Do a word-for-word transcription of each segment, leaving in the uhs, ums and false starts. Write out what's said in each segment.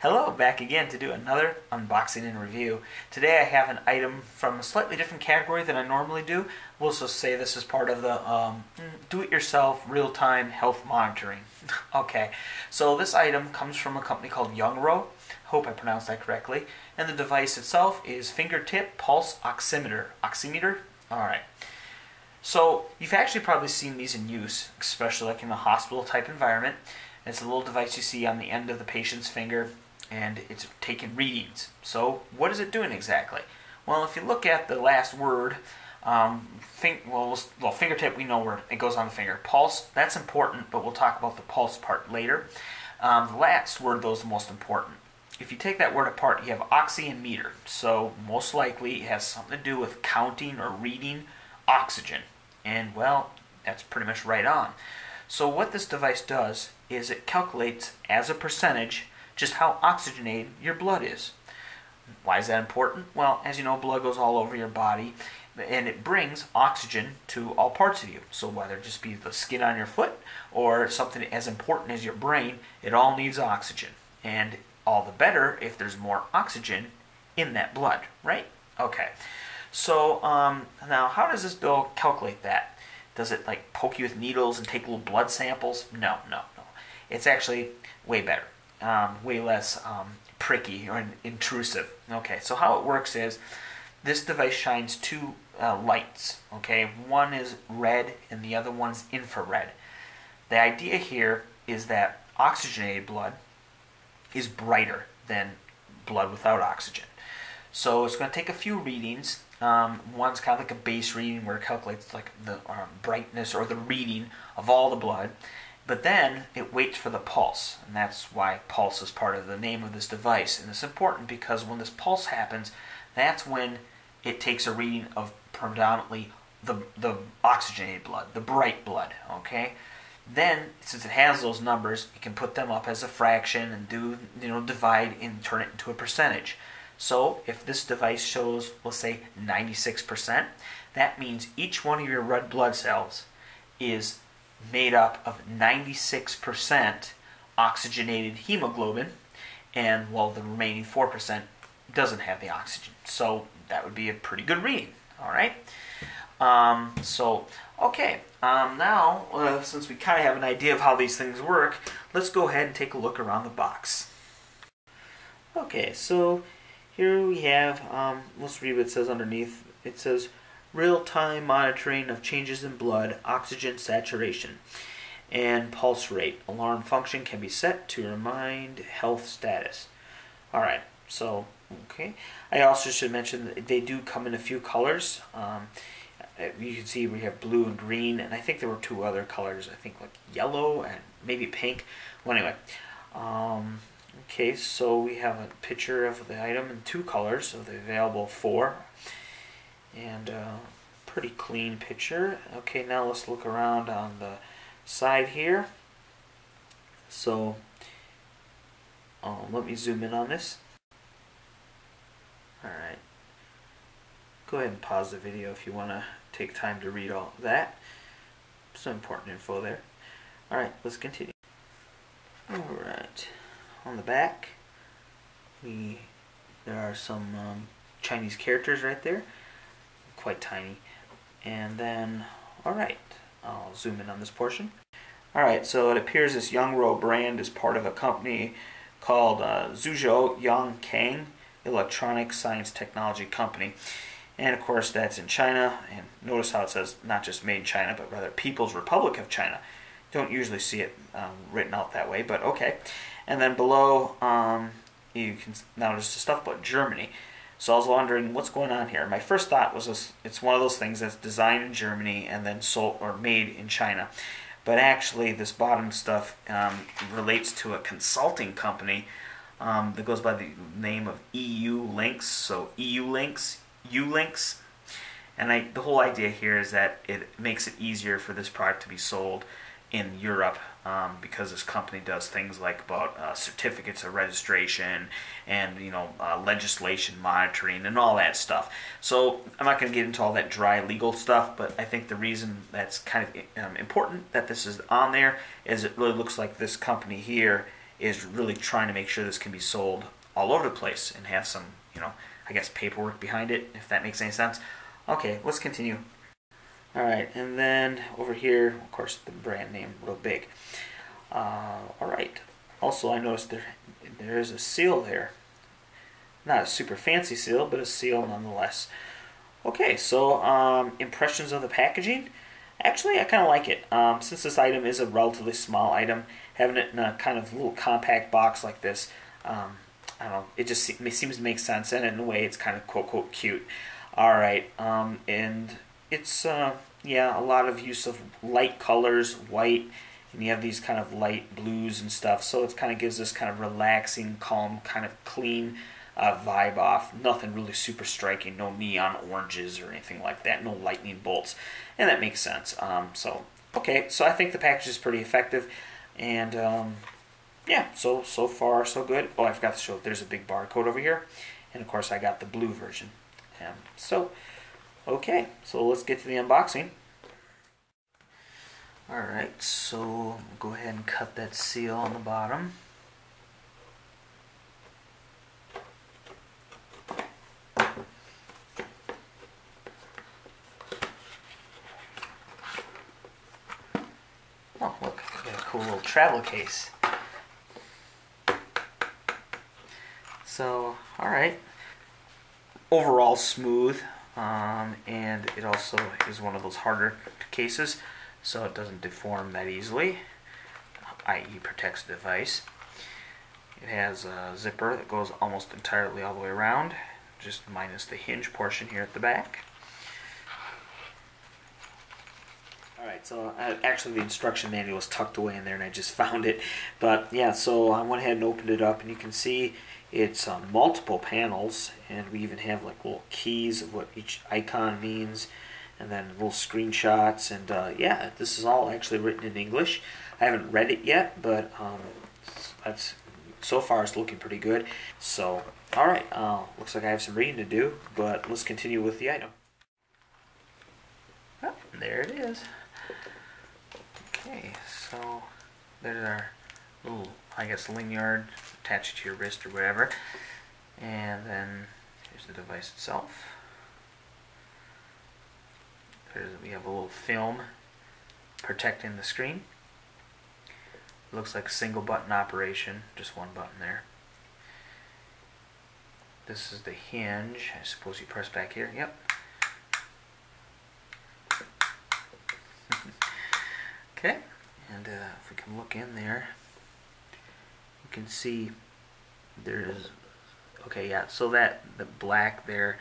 Hello, back again to do another unboxing and review. Today I have an item from a slightly different category than I normally do. We'll also say this is part of the um, do-it-yourself real-time health monitoring. Okay, so this item comes from a company called Yongrow. Hope I pronounced that correctly. And the device itself is fingertip pulse oximeter. Oximeter? Alright. So you've actually probably seen these in use, especially like in the hospital type environment. It's a little device you see on the end of the patient's finger, and it's taking readings. So what is it doing exactly? Well, if you look at the last word, um, think, well, well, fingertip, we know where it goes on the finger. Pulse, that's important, but we'll talk about the pulse part later. Um, the last word, though, is the most important. If you take that word apart, you have oxy and meter. So most likely it has something to do with counting or reading oxygen. And, well, that's pretty much right on. So what this device does is it calculates as a percentage just how oxygenated your blood is. Why is that important? Well, as you know, blood goes all over your body and it brings oxygen to all parts of you. So whether it just be the skin on your foot or something as important as your brain, it all needs oxygen. And all the better if there's more oxygen in that blood, right? Okay. So um, now how does this bill calculate that? Does it like poke you with needles and take little blood samples? No, no, no. It's actually way better, um, way less um, pricky or intrusive. Okay, so how it works is this device shines two uh, lights. Okay, one is red and the other one's infrared. The idea here is that oxygenated blood is brighter than blood without oxygen. So it's going to take a few readings. Um, one's kind of like a base reading where it calculates like the um, brightness or the reading of all the blood, but then it waits for the pulse, and that's why pulse is part of the name of this device. And it's important because when this pulse happens, that's when it takes a reading of predominantly the, the oxygenated blood, the bright blood, okay? Then, since it has those numbers, it can put them up as a fraction and do, you know, divide and turn it into a percentage. So if this device shows, let's say, ninety-six percent, that means each one of your red blood cells is made up of ninety-six percent oxygenated hemoglobin, and well, the remaining four percent doesn't have the oxygen. So that would be a pretty good reading, all right? Um, so, okay, um, now, uh, since we kind of have an idea of how these things work, let's go ahead and take a look around the box. Okay, so here we have, um, let's read what it says underneath. It says, real-time monitoring of changes in blood, oxygen saturation, and pulse rate. Alarm function can be set to remind health status. All right, so, okay. I also should mention that they do come in a few colors. Um, you can see we have blue and green, and I think there were two other colors. I think like yellow and maybe pink. Well, anyway. Um, Okay, so we have a picture of the item in two colors, so the available four, and a uh, pretty clean picture. Okay, now let's look around on the side here. So um, let me zoom in on this. All right, go ahead and pause the video if you want to take time to read all that. Some important info there. All right, let's continue. All right. On the back, we there are some um, Chinese characters right there, quite tiny. And then, all right, I'll zoom in on this portion. All right, so it appears this Yongrow brand is part of a company called uh, Zhuzhou Yongkang Electronic Science Technology Company. And of course, that's in China. And notice how it says not just made in China, but rather People's Republic of China. Don't usually see it um, written out that way, but okay. And then below, um, you can notice the stuff about Germany. So I was wondering what's going on here. My first thought was this, it's one of those things that's designed in Germany and then sold or made in China. But actually, this bottom stuff um, relates to a consulting company um, that goes by the name of E U Lynx. So E U Lynx, U Lynx, and I, the whole idea here is that it makes it easier for this product to be sold in Europe, um, because this company does things like about uh, certificates of registration and, you know, uh, legislation monitoring and all that stuff. So I'm not going to get into all that dry legal stuff, but I think the reason that's kind of um, important that this is on there is it really looks like this company here is really trying to make sure this can be sold all over the place and have some, you know, I guess paperwork behind it, if that makes any sense. Okay, let's continue. All right, and then over here, of course, the brand name real big. Uh, all right. Also, I noticed there there is a seal there. Not a super fancy seal, but a seal nonetheless. Okay, so um, impressions of the packaging. Actually, I kind of like it. Um, since this item is a relatively small item, having it in a kind of little compact box like this, um, I don't know, it just se it seems to make sense, and in a way it's kind of quote-quote cute. All right, um, and it's, uh, yeah, a lot of use of light colors, white, and you have these kind of light blues and stuff, so it kind of gives this kind of relaxing, calm, kind of clean uh, vibe off. Nothing really super striking, no neon oranges or anything like that, no lightning bolts, and that makes sense. Um, so, okay, so I think the package is pretty effective, and um, yeah, so, so far, so good. Oh, I forgot to show, there's a big barcode over here, and of course I got the blue version. Um, so, okay, so let's get to the unboxing. Alright, so go ahead and cut that seal on the bottom. Oh, look, got a cool little travel case. So, alright. Overall smooth, um, and it also is one of those harder cases, so it doesn't deform that easily, that is protects the device. It has a zipper that goes almost entirely all the way around, just minus the hinge portion here at the back. Alright, so I, actually the instruction manual was tucked away in there and I just found it. But yeah, so I went ahead and opened it up, and you can see it's uh, multiple panels, and we even have like little keys of what each icon means, and then little screenshots, and uh, yeah, this is all actually written in English. I haven't read it yet, but um, that's, so far it's looking pretty good. So, alright, uh, looks like I have some reading to do, but let's continue with the item. Oh, there it is. Okay, so there's our little, I guess, lanyard, attach it to your wrist or whatever, and then here's the device itself. We have a little film protecting the screen. It looks like a single button operation, just one button there. This is the hinge. I suppose you press back here. Yep. Okay, and uh, if we can look in there, you can see there is. Okay, yeah. So that the black there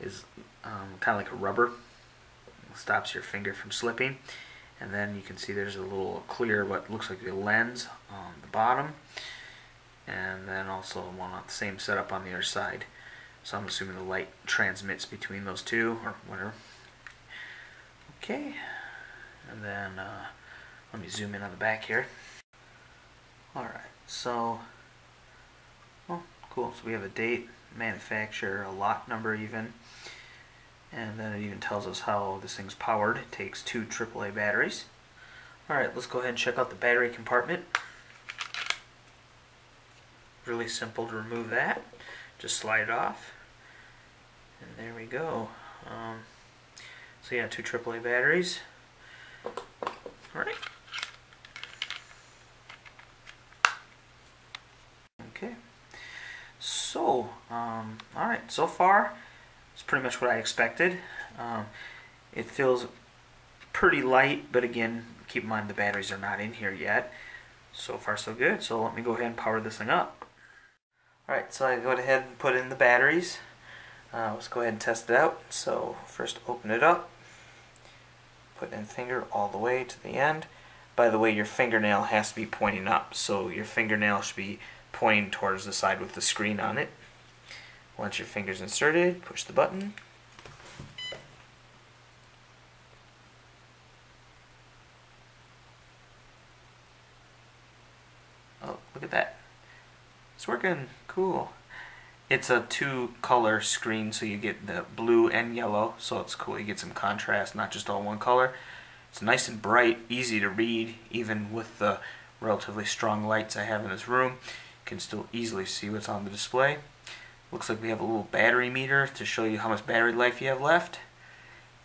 is um, kind of like a rubber. Stops your finger from slipping, and then you can see there's a little clear what looks like a lens on the bottom, and then also one on the same setup on the other side. So I'm assuming the light transmits between those two or whatever. Okay, and then uh, let me zoom in on the back here. Alright, so well, cool, so we have a date, manufacturer, a lot number even. And then it even tells us how this thing's powered. It takes two triple A batteries. Alright, let's go ahead and check out the battery compartment. Really simple to remove that. Just slide it off. And there we go. Um, so yeah, two triple A batteries. Alright. Okay. So, um, alright, so far, it's pretty much what I expected. Um, it feels pretty light, but again, keep in mind the batteries are not in here yet. So far so good, so let me go ahead and power this thing up. Alright, so I go ahead and put in the batteries. Uh, let's go ahead and test it out. So first open it up, put in finger all the way to the end. By the way, your fingernail has to be pointing up, so your fingernail should be pointing towards the side with the screen on it. Once your finger's inserted, push the button. Oh, look at that. It's working. Cool. It's a two-color screen, so you get the blue and yellow, so it's cool. You get some contrast, not just all one color. It's nice and bright, easy to read, even with the relatively strong lights I have in this room, you can still easily see what's on the display. Looks like we have a little battery meter to show you how much battery life you have left.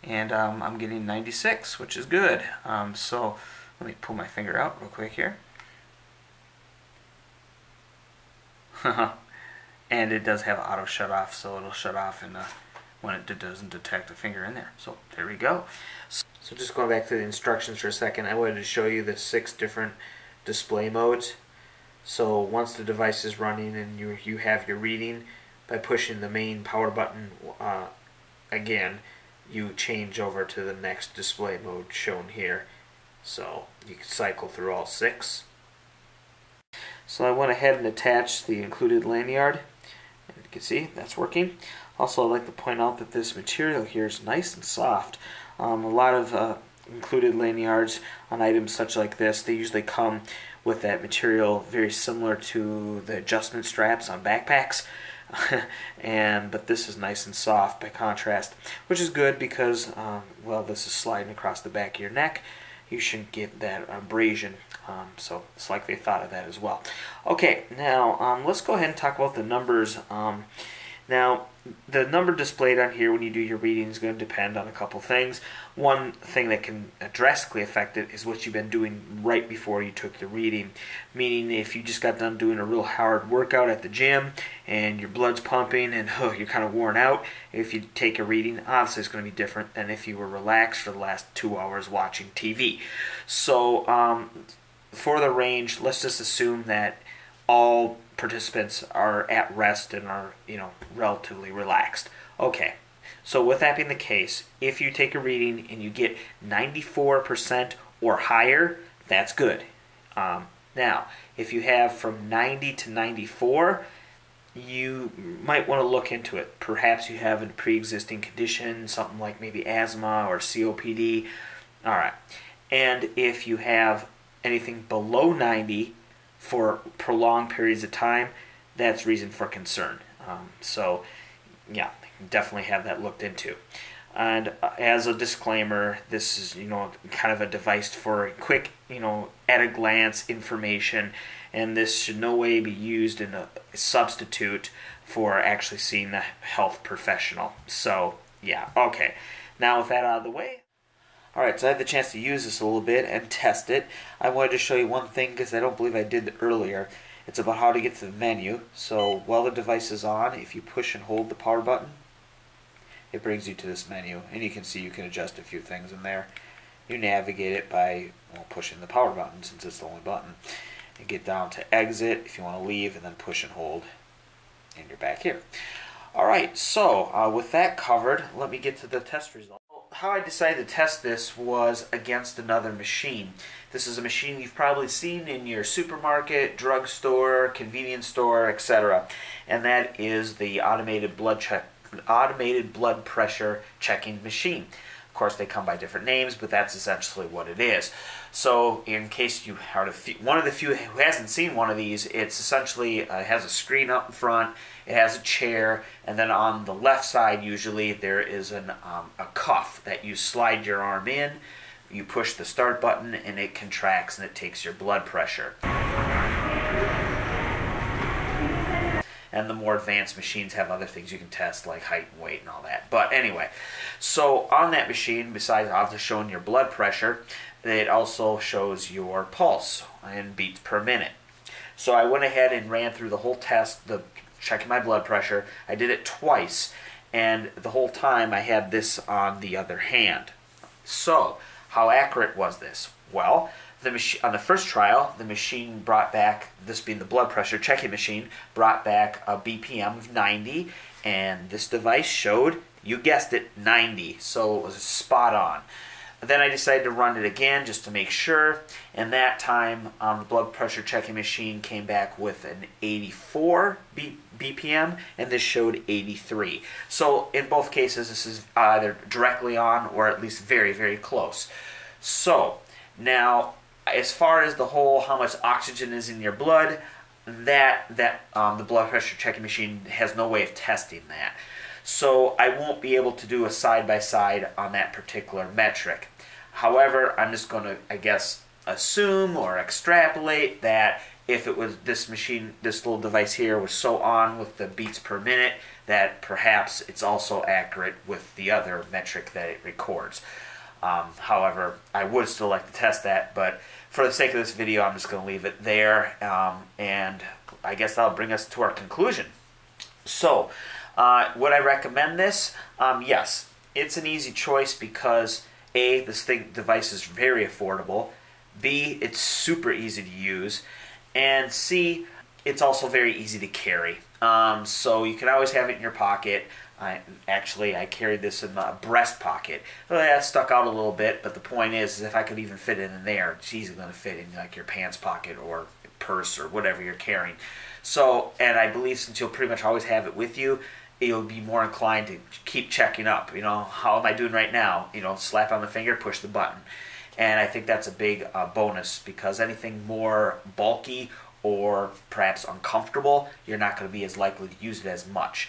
And um, I'm getting ninety-six, which is good. Um, so let me pull my finger out real quick here. And it does have auto shut off, so it'll shut off and uh, when it doesn't detect a finger in there. So there we go. So just going back to the instructions for a second, I wanted to show you the six different display modes. So once the device is running and you, you have your reading, by pushing the main power button uh, again, you change over to the next display mode shown here. So you can cycle through all six. So I went ahead and attached the included lanyard. And you can see that's working. Also, I'd like to point out that this material here is nice and soft. Um, a lot of uh, included lanyards on items such like this, they usually come with that material very similar to the adjustment straps on backpacks. and but this is nice and soft by contrast, which is good because um, well, this is sliding across the back of your neck. You shouldn't get that abrasion, um, so it's like they thought of that as well. Okay, now um, let's go ahead and talk about the numbers. Um, now the number displayed on here when you do your reading is going to depend on a couple things. One thing that can drastically affect it is what you've been doing right before you took the reading, meaning if you just got done doing a real hard workout at the gym and your blood's pumping and oh, you're kind of worn out, if you take a reading, obviously it's going to be different than if you were relaxed for the last two hours watching T V. So um, for the range, let's just assume that all participants are at rest and are, you know, relatively relaxed. Okay, so with that being the case, if you take a reading and you get ninety-four percent or higher, that's good. Um, now, if you have from ninety to ninety-four, you might want to look into it. Perhaps you have a pre-existing condition, something like maybe asthma or C O P D. All right, and if you have anything below ninety, for prolonged periods of time, that's reason for concern. Um, so yeah, definitely have that looked into. And as a disclaimer, this is, you know, kind of a device for quick, you know, at a glance information, and this should no way be used in a substitute for actually seeing the health professional. So yeah, okay, now with that out of the way. Alright, so I had the chance to use this a little bit and test it. I wanted to show you one thing because I don't believe I did earlier. It's about how to get to the menu. So while the device is on, if you push and hold the power button, it brings you to this menu. And you can see you can adjust a few things in there. You navigate it by, well, pushing the power button since it's the only button. And get down to exit if you want to leave, and then push and hold. And you're back here. Alright, so uh, with that covered, let me get to the test results. How I decided to test this was against another machine. This is a machine you've probably seen in your supermarket, drugstore, convenience store, et cetera. And that is the automated blood check, automated blood pressure checking machine. Of course, they come by different names, but that's essentially what it is. So, in case you are one of the few who hasn't seen one of these, it's essentially uh, it has a screen up in front, it has a chair, and then on the left side, usually there is an um, a cuff that you slide your arm in. You push the start button, and it contracts, and it takes your blood pressure. And the more advanced machines have other things you can test, like height and weight and all that. But anyway, so on that machine, besides obviously showing your blood pressure, it also shows your pulse and beats per minute. So I went ahead and ran through the whole test, the checking my blood pressure. I did it twice, and the whole time I had this on the other hand. So how accurate was this? Well, The machine, on the first trial, the machine brought back, this being the blood pressure checking machine, brought back a B P M of ninety, and this device showed, you guessed it, ninety, so it was spot on. But then I decided to run it again just to make sure, and that time um, the blood pressure checking machine came back with an eighty-four B P M, and this showed eighty-three. So in both cases, this is either directly on or at least very, very close. So now, as far as the whole how much oxygen is in your blood, that that um, the blood pressure checking machine has no way of testing that. So I won't be able to do a side-by-side on that particular metric. However, I'm just going to, I guess, assume or extrapolate that if it was this machine, this little device here was so on with the beats per minute, that perhaps it's also accurate with the other metric that it records. Um, however, I would still like to test that, but for the sake of this video, I'm just going to leave it there, um, and I guess that'll bring us to our conclusion. So, uh, would I recommend this? Um, yes, it's an easy choice because A, this thing device is very affordable, B, it's super easy to use, and C, it's also very easy to carry. Um, so you can always have it in your pocket. I, actually, I carried this in my breast pocket. Well, that stuck out a little bit, but the point is, is if I could even fit it in there, it's easily going to fit in like your pants pocket or purse or whatever you're carrying. So, and I believe since you'll pretty much always have it with you, you'll be more inclined to keep checking up. You know, how am I doing right now? You know, slap on the finger, push the button. And I think that's a big uh, bonus, because anything more bulky or perhaps uncomfortable, you're not going to be as likely to use it as much.